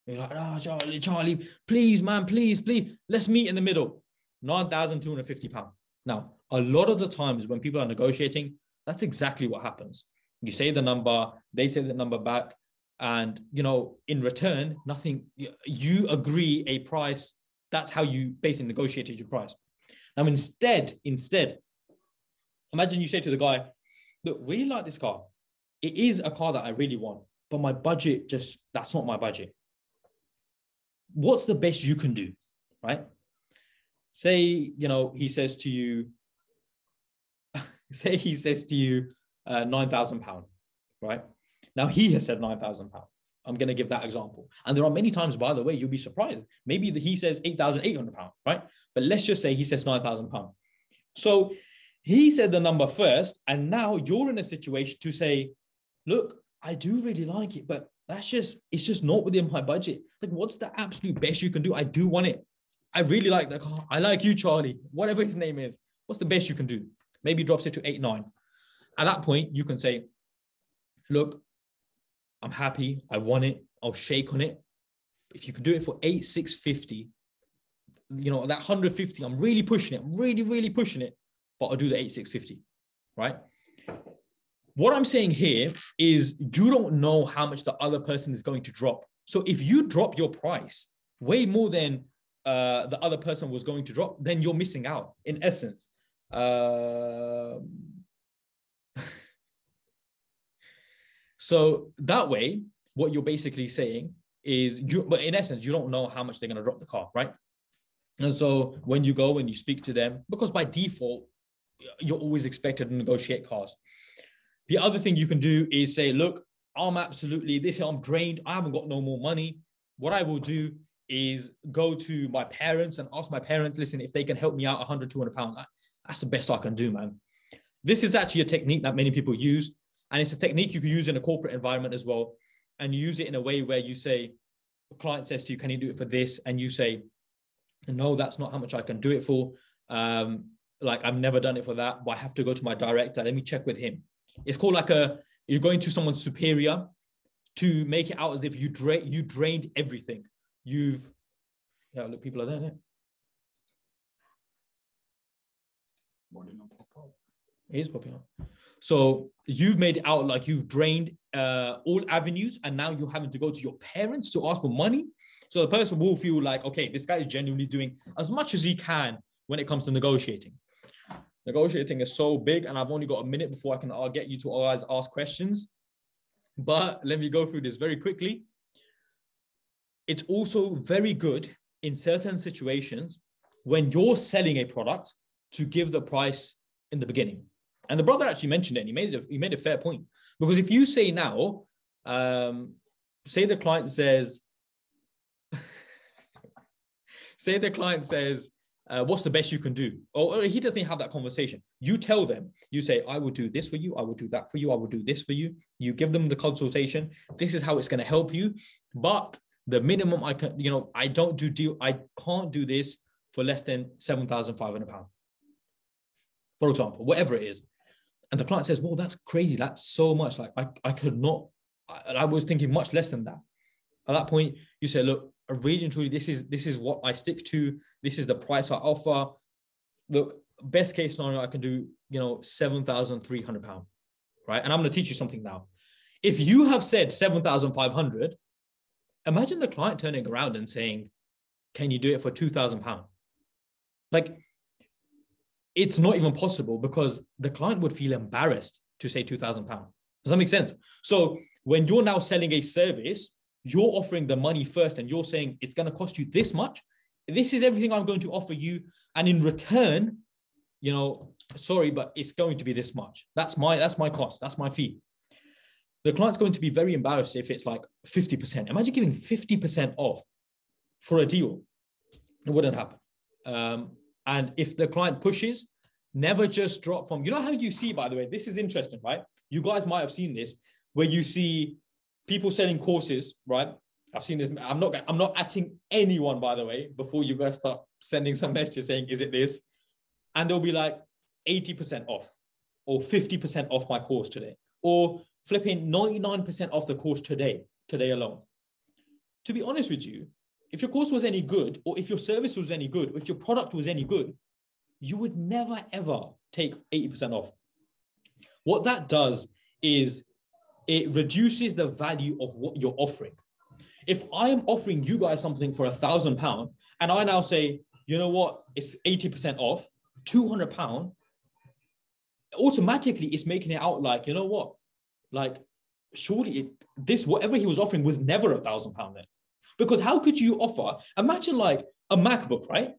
You're like, oh, Charlie, Charlie, please, man, please, please. Let's meet in the middle. nine thousand two hundred fifty pounds. Now, a lot of the times when people are negotiating, that's exactly what happens. You say the number, they say the number back. And, you know, in return, nothing, you agree a price. That's how you basically negotiated your price. Now, instead, instead, imagine you say to the guy, look, really like this car. It is a car that I really want, but my budget just, that's not my budget. What's the best you can do, right? Say, you know, he says to you, say he says to you, uh, nine thousand pounds, right? Now he has said nine thousand pounds. I'm going to give that example. And there are many times, by the way, you'll be surprised. Maybe the, he says eight thousand eight hundred pounds, right? But let's just say he says nine thousand pounds. So he said the number first, and now you're in a situation to say, look, I do really like it, but that's just, it's just not within my budget. Like, what's the absolute best you can do? I do want it. I really like that car. I like you, Charlie, whatever his name is. What's the best you can do? Maybe drops it to eight, nine. At that point, you can say, look, I'm happy. I want it. I'll shake on it. If you could do it for eight, six fifty, you know, that one hundred fifty, I'm really pushing it. I'm really, really pushing it, but I'll do the eight, six fifty, right? What I'm saying here is you don't know how much the other person is going to drop. So if you drop your price way more than uh, the other person was going to drop, then you're missing out in essence. Uh, So that way, what you're basically saying is, you, but in essence, you don't know how much they're going to drop the car, right? And so when you go and you speak to them, because by default, you're always expected to negotiate cars. The other thing you can do is say, look, I'm absolutely, this I'm drained. I haven't got no more money. What I will do is go to my parents and ask my parents, listen, if they can help me out one hundred, two hundred pounds, that's the best I can do, man. This is actually a technique that many people use. And it's a technique you can use in a corporate environment as well. And you use it in a way where you say, a client says to you, can you do it for this? And you say, no, that's not how much I can do it for. Um, like, I've never done it for that, but I have to go to my director. Let me check with him. It's called like a, you're going to someone's superior to make it out as if you, dra you drained everything. You've, yeah, look, people are there. Yeah. It is popping up. So you've made it out like you've drained uh, all avenues, and now you're having to go to your parents to ask for money. So the person will feel like, okay, this guy is genuinely doing as much as he can when it comes to negotiating. Negotiating is so big, and I've only got a minute before I can I'll get you to always ask questions. But let me go through this very quickly. It's also very good in certain situations when you're selling a product to give the price in the beginning. And the brother actually mentioned it, and he made it a, he made a fair point. Because if you say now, um, say the client says, say the client says, uh, what's the best you can do? Or, or he doesn't have that conversation. You tell them, you say, I will do this for you. I will do that for you. I will do this for you. You give them the consultation. This is how it's going to help you. But the minimum I can, you know, I don't do deal. I can't do this for less than seven thousand five hundred pounds. For example, whatever it is. And the client says, well, that's crazy. That's so much. Like I, I could not, I, I was thinking much less than that. At that point, you say, look, really and truly, this is, this is what I stick to. This is the price I offer. Look, best case scenario, I can do, you know, seven thousand three hundred pounds, right? And I'm going to teach you something now. If you have said seven thousand five hundred, imagine the client turning around and saying, can you do it for two thousand pounds? Like, it's not even possible because the client would feel embarrassed to say two thousand pounds. Does that make sense? So when you're now selling a service, you're offering the money first and you're saying, it's going to cost you this much. This is everything I'm going to offer you. And in return, you know, sorry, but it's going to be this much. That's my, that's my cost. That's my fee. The client's going to be very embarrassed if it's like fifty percent. Imagine giving fifty percent off for a deal. It wouldn't happen. Um, And if the client pushes, never just drop from, you know how you see, by the way, this is interesting, right? You guys might have seen this where you see people selling courses, right? I've seen this. I'm not, I'm not atting anyone, by the way, before you guys start sending some messages saying, is it this? And they'll be like eighty percent off or fifty percent off my course today, or flipping ninety-nine percent off the course today, today alone. To be honest with you, if your course was any good, or if your service was any good, or if your product was any good, you would never, ever take eighty percent off. What that does is it reduces the value of what you're offering. If I am offering you guys something for a thousand pound, and I now say, you know what, it's eighty percent off, two hundred pound, automatically it's making it out like, you know what, like surely it, this, whatever he was offering was never a thousand pound then. Because how could you offer, imagine like a MacBook, right?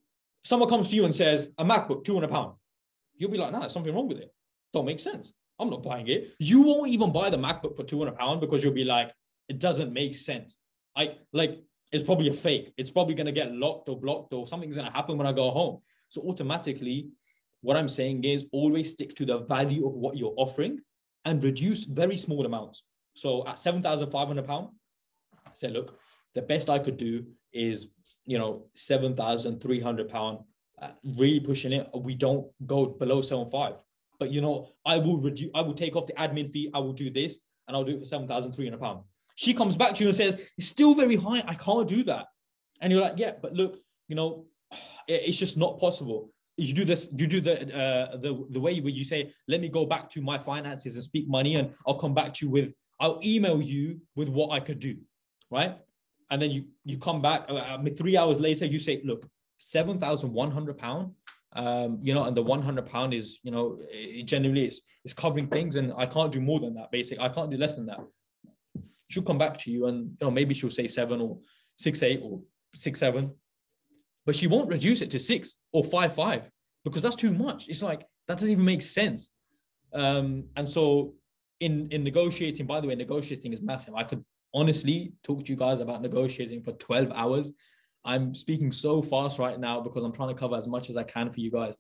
Someone comes to you and says, a MacBook, two hundred pounds. You'll be like, nah, there's something wrong with it. Don't make sense. I'm not buying it. You won't even buy the MacBook for two hundred pounds because you'll be like, it doesn't make sense. I, like, it's probably a fake. It's probably going to get locked or blocked or something's going to happen when I go home. So automatically, what I'm saying is always stick to the value of what you're offering and reduce very small amounts. So at seven thousand five hundred pounds, I say, look, the best I could do is, you know, seven thousand three hundred pounds, uh, really pushing it. We don't go below seven five, but you know, I will reduce, I will take off the admin fee. I will do this and I'll do it for seven thousand three hundred pounds. She comes back to you and says, it's still very high. I can't do that. And you're like, yeah, but look, you know, it, it's just not possible. You do this, you do the, uh, the, the way where you say, let me go back to my finances and speak money. And I'll come back to you with, I'll email you with what I could do. Right. And then you, you come back uh, three hours later, you say, look, seven thousand one hundred pounds, um, you know, and the one hundred pound is, you know, it generally is, it's covering things. And I can't do more than that. Basically, I can't do less than that. She'll come back to you and, you know, maybe she'll say seven or six, eight or six, seven, but she won't reduce it to six or five, five, because that's too much. It's like, that doesn't even make sense. Um, and so in, in negotiating, by the way, negotiating is massive. I could honestly talk to you guys about negotiating for twelve hours. I'm speaking so fast right now because I'm trying to cover as much as I can for you guys.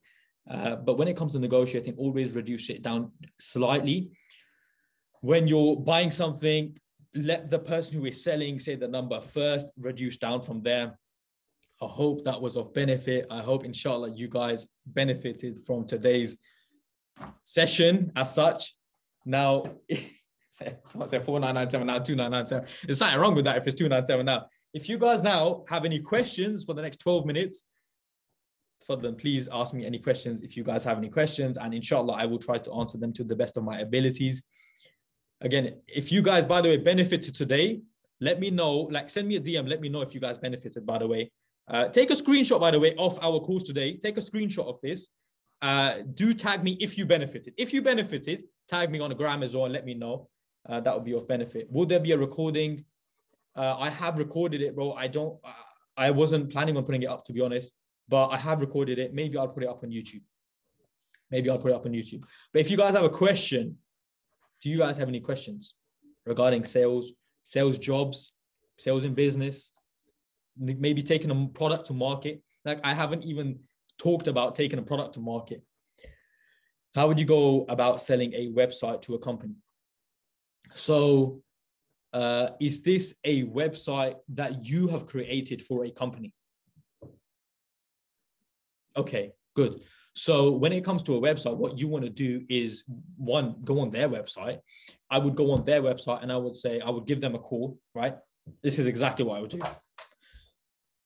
Uh, but when it comes to negotiating, always reduce it down slightly. When you're buying something, let the person who is selling say the number first, reduce down from there. I hope that was of benefit. I hope, inshallah, you guys benefited from today's session as such. Now... So I said four nine nine seven now, two nine nine seven. There's nothing wrong with that if it's two nine seven now. If you guys now have any questions for the next twelve minutes, Fadlan, please ask me any questions if you guys have any questions, and inshallah I will try to answer them to the best of my abilities. Again, if you guys, by the way, benefited today, let me know, like send me a D M, let me know if you guys benefited, by the way. Uh, take a screenshot, by the way, of our course today. Take a screenshot of this. Uh, do tag me if you benefited. If you benefited, tag me on a gram as well and let me know. Uh, that would be of benefit. Will there be a recording? Uh, I have recorded it, bro. I don't, I wasn't planning on putting it up, to be honest, but I have recorded it. Maybe I'll put it up on YouTube. Maybe I'll put it up on YouTube. But if you guys have a question, do you guys have any questions regarding sales, sales jobs, sales in business, maybe taking a product to market? Like, I haven't even talked about taking a product to market. How would you go about selling a website to a company? So uh, is this a website that you have created for a company? Okay, good. So when it comes to a website, what you want to do is, one, go on their website. I would go on their website and I would say, I would give them a call, right? This is exactly what I would do.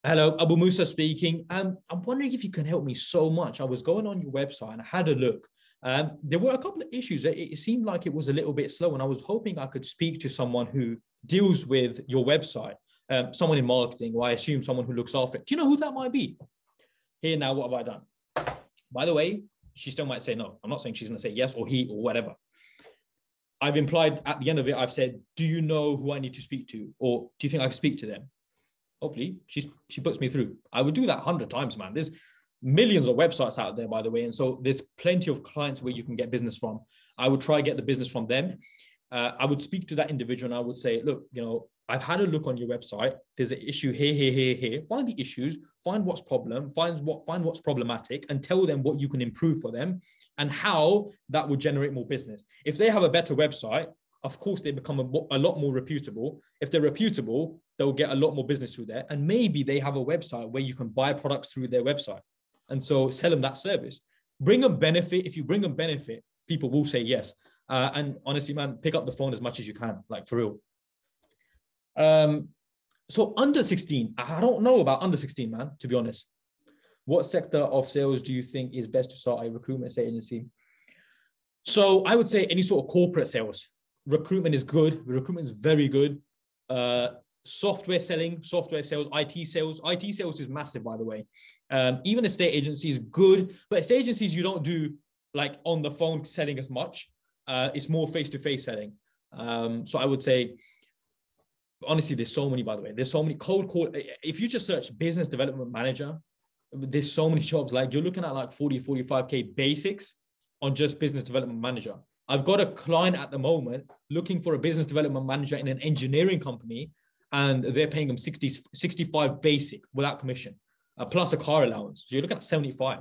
Hello, Abu Musa speaking. Um, I'm wondering if you can help me so much. I was going on your website and I had a look. Um, there were a couple of issues. It, it seemed like it was a little bit slow and I was hoping I could speak to someone who deals with your website, um, someone in marketing, or I assume someone who looks after it. Do you know who that might be? Here now, what have I done? By the way, she still might say no. I'm not saying she's going to say yes or he or whatever. I've implied at the end of it, I've said, do you know who I need to speak to? Or do you think I can speak to them? Hopefully she's, she puts me through. I would do that a hundred times, man. There's millions of websites out there, by the way. And so there's plenty of clients where you can get business from. I would try to get the business from them. Uh, I would speak to that individual and I would say, look, you know, I've had a look on your website. There's an issue here, here, here, here. Find the issues, find what's problem, find what, find what's problematic, and tell them what you can improve for them and how that will generate more business. If they have a better website, of course, they become a, a lot more reputable. If they're reputable, they'll get a lot more business through there. And maybe they have a website where you can buy products through their website. And so sell them that service. Bring them benefit. If you bring them benefit, people will say yes. Uh, and honestly, man, pick up the phone as much as you can, like for real. Um, so under sixteen, I don't know about under sixteen, man, to be honest. What sector of sales do you think is best to start a recruitment agency? So I would say any sort of corporate sales. Recruitment is good. Recruitment is very good. Uh, software selling, software sales, I T sales. I T sales is massive, by the way. Um, even estate agency is good, but estate agencies, you don't do like on the phone selling as much. Uh, it's more face-to-face selling. Um, so I would say, honestly, there's so many, by the way, there's so many cold call. If you just search business development manager, there's so many jobs. Like you're looking at like forty, forty-five K basics on just business development manager. I've got a client at the moment looking for a business development manager in an engineering company, and they're paying them sixty, sixty-five basic without commission, uh, plus a car allowance. So you're looking at seventy-five.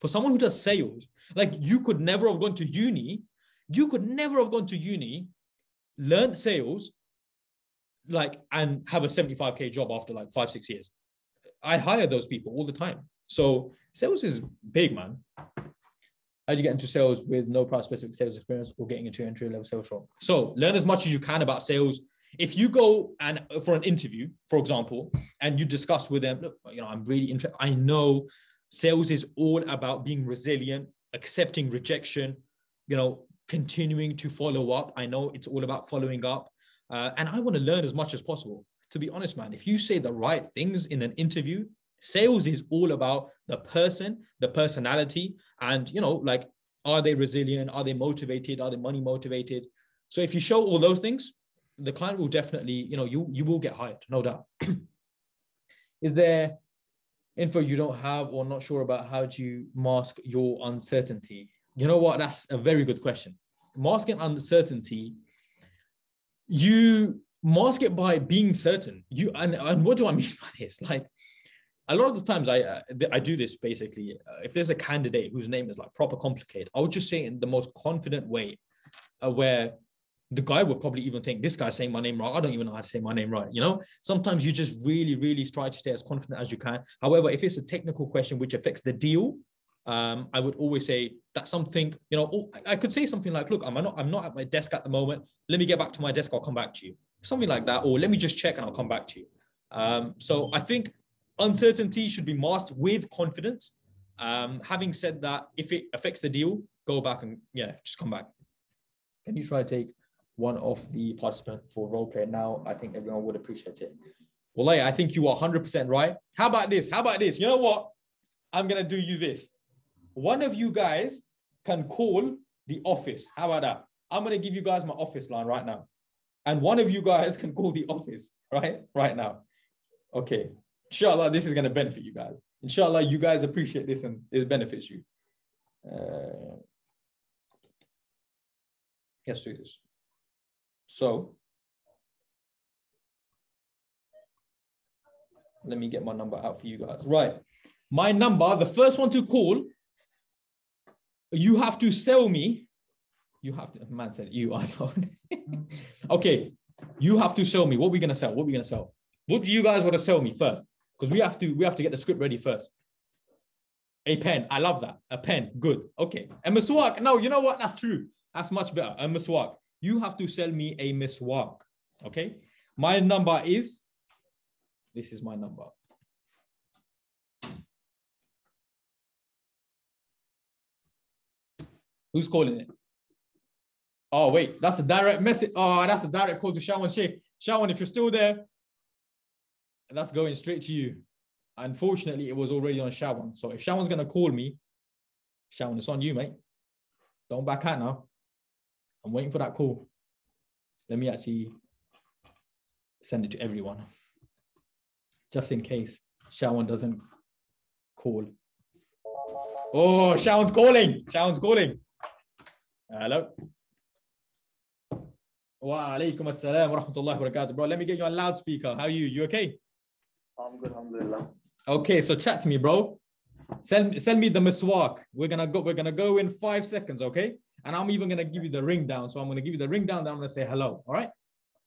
For someone who does sales, like you could never have gone to uni, you could never have gone to uni, learned sales, like, and have a seventy-five K job after like five, six years. I hire those people all the time. So sales is big, man. How do you get into sales with no prior specific sales experience or getting into entry level sales shop? So learn as much as you can about sales. If you go and for an interview, for example, and you discuss with them, look, you know, I'm really interested. I know sales is all about being resilient, accepting rejection, you know, continuing to follow up. I know it's all about following up. Uh, and I want to learn as much as possible. To be honest, man, if you say the right things in an interview, sales is all about the person, the personality, and, you know, like, are they resilient? Are they motivated? Are they money motivated? So if you show all those things, the client will definitely, you know, you, you will get hired, no doubt. Is there info you don't have or not sure about? How do you mask your uncertainty? You know what? That's a very good question. Masking uncertainty, you mask it by being certain. You and, and what do I mean by this? Like, a lot of the times I uh, I do this basically. Uh, if there's a candidate whose name is like proper complicated, I would just say in the most confident way, uh, where the guy would probably even think, this guy's saying my name right. I don't even know how to say my name right. You know, sometimes you just really, really try to stay as confident as you can. However, if it's a technical question which affects the deal, um, I would always say that's something, you know, oh, I could say something like, look, I'm not I'm not at my desk at the moment. Let me get back to my desk. I'll come back to you. Something like that. Or let me just check and I'll come back to you. Um, so I think uncertainty should be masked with confidence, Um, having said that, if it affects the deal, go back and yeah, just come back. Can you try to take one off the participant for role play now? I think everyone would appreciate it. Well, I, I think you are one hundred percent right. How about this? How about this? You know what? I'm going to do you this. One of you guys can call the office. How about that? I'm going to give you guys my office line right now. And one of you guys can call the office right, right now. Okay. Inshallah, this is going to benefit you guys. Inshallah, you guys appreciate this and it benefits you. Uh, let's do this. So, let me get my number out for you guys. Right. My number, the first one to call, you have to sell me. You have to, man said you iPhone. Okay. You have to sell me. What are we going to sell? What are we going to sell? What do you guys want to sell me first? Because we have to, we have to get the script ready first. A pen. I love that. A pen. Good. Okay. A miswak. No, you know what? That's true. That's much better. A miswak. You have to sell me a miswak. Okay. My number is, this is my number. Who's calling it? Oh, wait, that's a direct message. Oh, that's a direct call to Shawan Sheikh. Shawan, if you're still there, that's going straight to you. Unfortunately, it was already on Shawan. So if Shawan's going to call me, Shawan, it's on you, mate. Don't back out now. I'm waiting for that call. Let me actually send it to everyone, just in case Shawan doesn't call. Oh, Shawan's calling. Shawan's calling. Hello. Wa alaikum assalam wa rahmatullahi wa barakatuh. Bro, let me get you on loudspeaker. How are you? You okay? I'm good, alhamdulillah. Okay, so chat to me, bro. Send, send me the miswak. We're gonna go, we're gonna go in five seconds, okay? And I'm even gonna give you the ring down. So I'm gonna give you the ring down, then I'm gonna say hello. All right.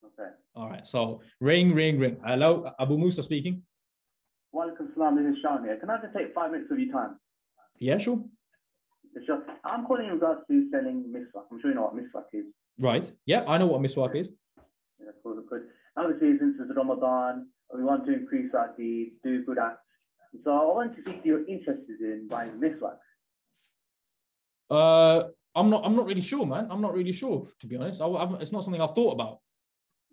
Okay. All right. So ring, ring, ring. Hello, Abu Musa speaking. Wa alaikum assalam, this is Shawan here. Can I just take five minutes of your time? Yeah, sure. Sure. I'm calling in regards to selling miswak. I'm sure you know what miswak is. Right. Yeah, I know what miswak is. Yeah, cool, good. Obviously, since it's Ramadan, we want to increase our deeds, do good acts. So I want to see if you're interested in buying miswak. Uh, I'm not. I'm not really sure, man. I'm not really sure, to be honest. I, I've, it's not something I've thought about.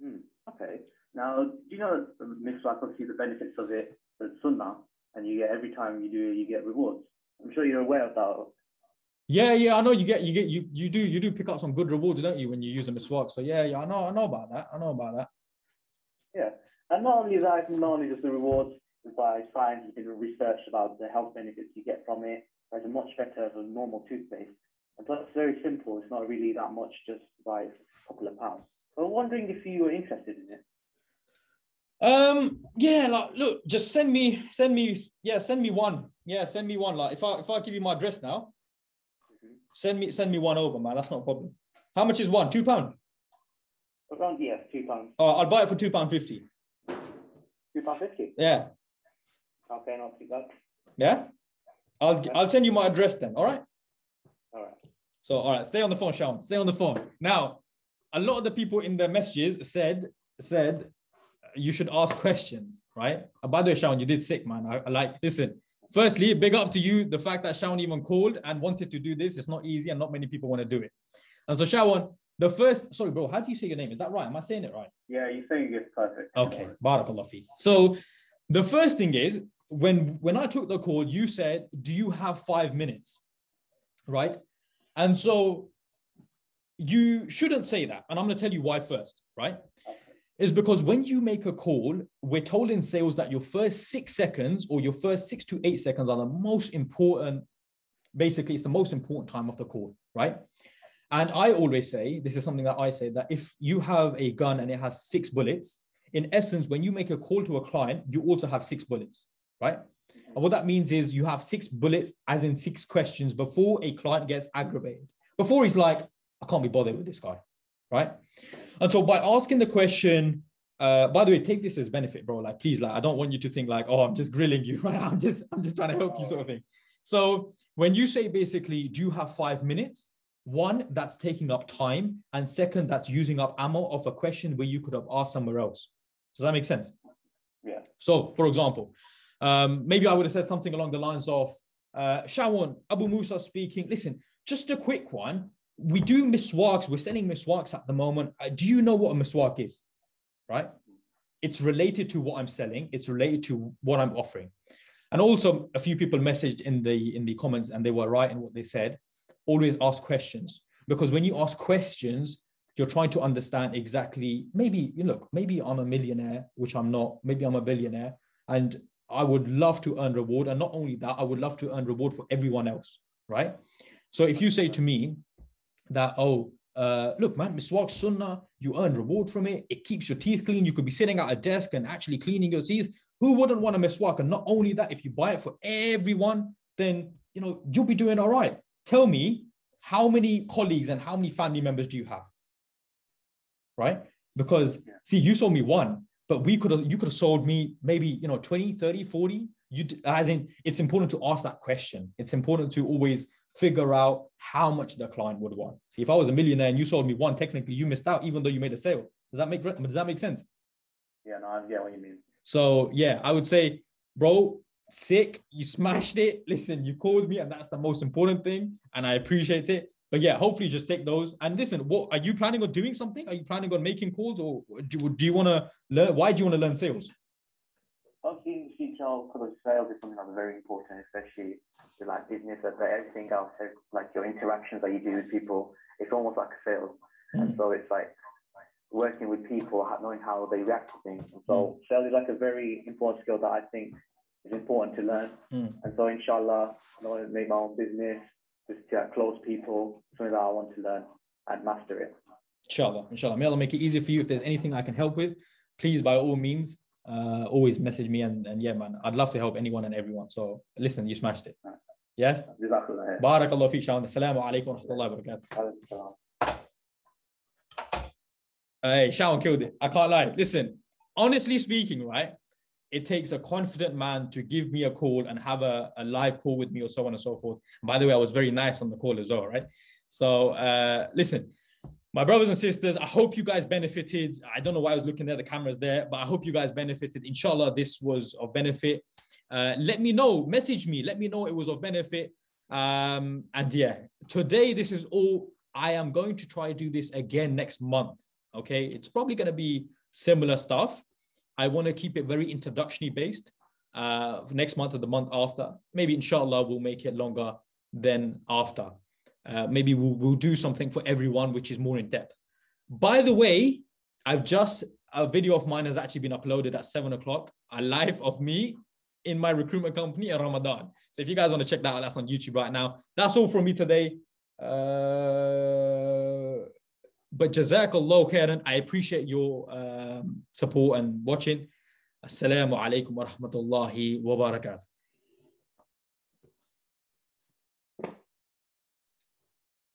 Mm, okay. Now, do you know miswak? Obviously, the benefits of it, the sunnah, and you get every time you do it, you get rewards. I'm sure you're aware of that. Yeah, yeah, I know you get, you get, you you do, you do pick up some good rewards, don't you, when you use a miswak? So yeah, yeah, I know, I know about that. I know about that. Yeah, and not only that, not only just the rewards, by science, you can research about the health benefits you get from it. It's much better than normal toothpaste, and plus it's very simple. It's not really that much, just by a couple of pounds. So I'm wondering if you were interested in it. Um, yeah, like look, just send me, send me, yeah, send me one. Yeah, send me one. Like if I if I give you my address now, mm-hmm. send me send me one over, man. That's not a problem. How much is one? Two pound. Around yeah, two pounds. Oh, I'll buy it for two pound fifty. Two pound fifty. Yeah. Okay, not too bad. Yeah, I'll okay. I'll send you my address then. All right. All right. So all right, stay on the phone, Shawan. Stay on the phone. Now, a lot of the people in the messages said said. You should ask questions, right? Uh, by the way, Shawan, you did sick, man. I, I like, listen, firstly, big up to you. The fact that Shawan even called and wanted to do this, it's not easy and not many people want to do it. And so Shawan, the first, sorry, bro, how do you say your name? Is that right? Am I saying it right? Yeah, you're saying it's perfect. Okay, barakallah fi. So the first thing is, when, when I took the call, you said, do you have five minutes, right? And so you shouldn't say that. And I'm going to tell you why first, right? Okay. Is because when you make a call, we're told in sales that your first six seconds or your first six to eight seconds are the most important. Basically, it's the most important time of the call, right? And I always say, this is something that I say, that if you have a gun and it has six bullets, in essence, when you make a call to a client, you also have six bullets, right? And what that means is you have six bullets as in six questions before a client gets aggravated, before he's like, I can't be bothered with this guy. Right. And so by asking the question, uh, by the way, take this as benefit, bro. Like, please, like, I don't want you to think like, oh, I'm just grilling you, right? I'm just, I'm just trying to help you sort of thing. So when you say basically, do you have five minutes? One, that's taking up time. And second, that's using up ammo of a question where you could have asked somewhere else. Does that make sense? Yeah. So for example, um, maybe I would have said something along the lines of, Uh, Shawan, Abu Musa speaking. Listen, just a quick one. We do miswaks. We're selling miswaks at the moment. Uh, do you know what a miswak is? Right? It's related to what I'm selling. It's related to what I'm offering. And also, a few people messaged in the in the comments, and they were right in what they said. Always ask questions, because when you ask questions, you're trying to understand exactly. Maybe you look. Maybe I'm a millionaire, which I'm not. Maybe I'm a billionaire, and I would love to earn reward. And not only that, I would love to earn reward for everyone else, right? So if you say to me that, oh, uh, look, man, miswak sunnah, you earn reward from it. It keeps your teeth clean. You could be sitting at a desk and actually cleaning your teeth. Who wouldn't want a miswak? And not only that, if you buy it for everyone, then, you know, you'll be doing all right. Tell me, how many colleagues and how many family members do you have? Right? Because yeah. see, you sold me one. But we could have, you could have sold me maybe, you know, twenty, thirty, forty. You, as in, it's important to ask that question. It's important to always figure out how much the client would want. See, if I was a millionaire and you sold me one, technically you missed out, even though you made a sale. Does that make, does that make sense? Yeah, no, I get what you mean. So yeah, I would say, bro, sick, you smashed it. Listen, you called me and that's the most important thing. And I appreciate it. But yeah, hopefully just take those. And listen, what are you planning on doing something? Are you planning on making calls, or do, do you want to learn? Why do you want to learn sales? Obviously, in the future, because sales is something that's very important, especially with like business, like everything else, like your interactions that you do with people, it's almost like a sales. Mm. And so it's like working with people, knowing how they react to things. And so mm. sales is like a very important skill that I think is important to learn. Mm. And so inshallah, I want to make my own business, just to close people, something that I want to learn and master it. Inshallah, inshallah. May Allah make it easy for you. If there's anything I can help with, please, by all means, uh, always message me. And, and yeah, man, I'd love to help anyone and everyone. So listen, you smashed it. Yes? Barakallahu feek, Shawan. Assalamu alaikum wa rahmatullahi wa barakatuh. Hey, Shawan killed it. I can't lie. Listen, honestly speaking, right? It takes a confident man to give me a call and have a, a live call with me, or so on and so forth. And by the way, I was very nice on the call as well, right? So uh, listen, my brothers and sisters, I hope you guys benefited. I don't know why I was looking there, the camera's there, but I hope you guys benefited. Inshallah, this was of benefit. Uh, let me know, message me, let me know it was of benefit. Um, and yeah, today, this is all. I am going to try to do this again next month, okay? It's probably gonna be similar stuff. I want to keep it very introductory based uh, for next month or the month after. Maybe inshallah, we'll make it longer than after. Uh, maybe we'll, we'll do something for everyone, which is more in depth. By the way, I've just, a video of mine has actually been uploaded at seven o'clock, a live of me in my recruitment company in Ramadan. So if you guys want to check that out, that's on YouTube right now. That's all from me today. Uh... But jazakallahu khairan. I appreciate your um, support and watching. Assalamu alaikum wa rahmatullahi wa barakatuh.